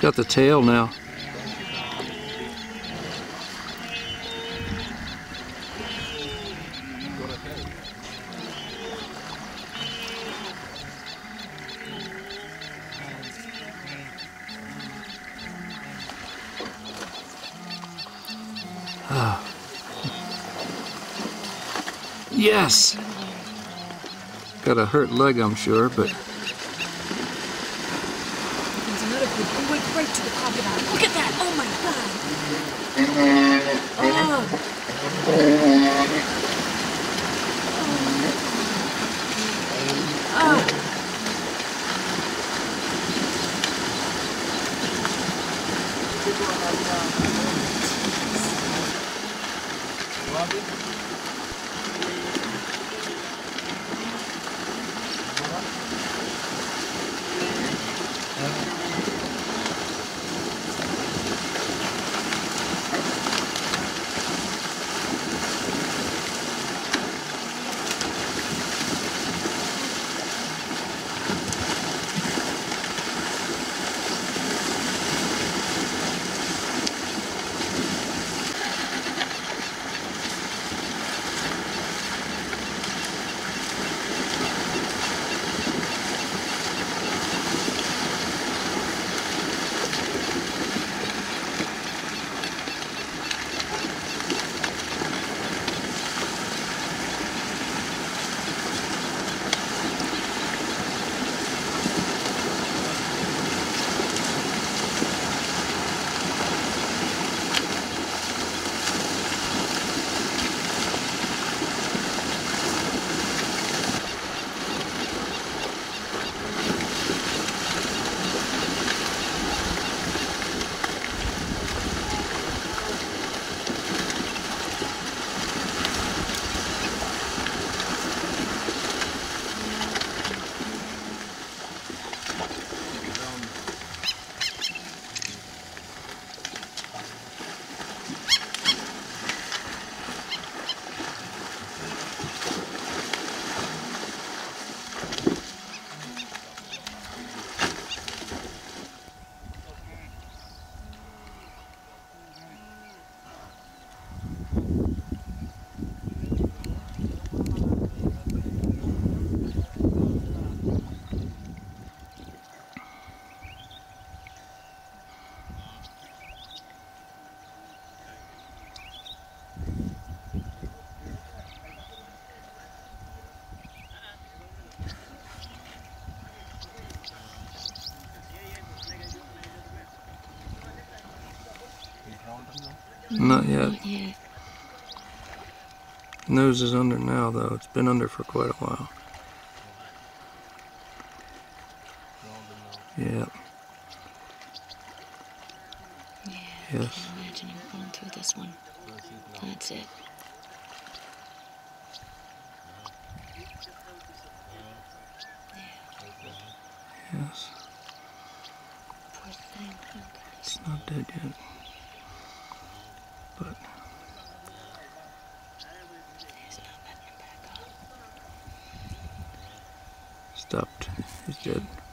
Got the tail now. Yes! Got a hurt leg, I'm sure, but... There's another one. He went right to the crocodile. Look at that! Oh, my God! Not yet. Yeah. Nose is under now, though. It's been under for quite a while. Yeah. Yeah. Yes. I can't imagine him going through this one. That's it. Yeah. Yes. Poor thing. It's not dead yet. But there's no letting him back up. Stopped. He's dead.